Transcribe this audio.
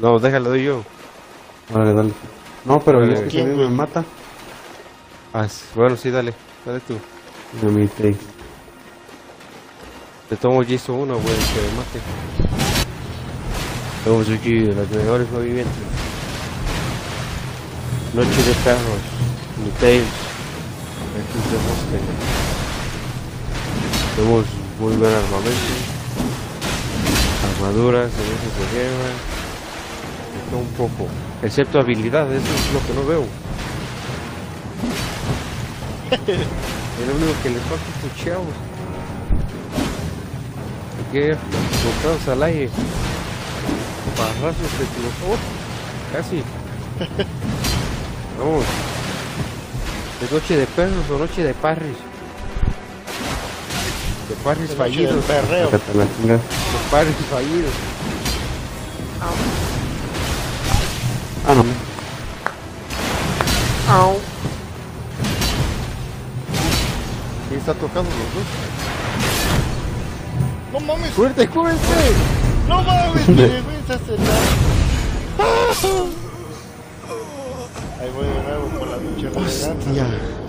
No, déjalo, doy yo. Vale, dale. No, pero vale, es que también me mata. Ah, bueno, sí, dale. Dale tú. No me mate. Te tomo el yeso uno, güey, que me mate. Estamos aquí de los mejores movimientos. Noche de carros. Mi Tails. Aquí tenemos muy buen armamento. Armaduras, a veces se llevan. Un poco, excepto habilidades, eso es lo que no veo. Es lo único que les falta a estos chavos. Hay que ir bocados al aire, barrazos de tiros, casi. Vamos, es noche de perros o noche de parris. De parris fallidos, los parris fallidos. Ah, no. Au. ¿Quién está tocando los dos? No mames. ¡Cúbrete, cúbrete! No mames, me dejes acelerar. Ahí voy de nuevo con la pinche.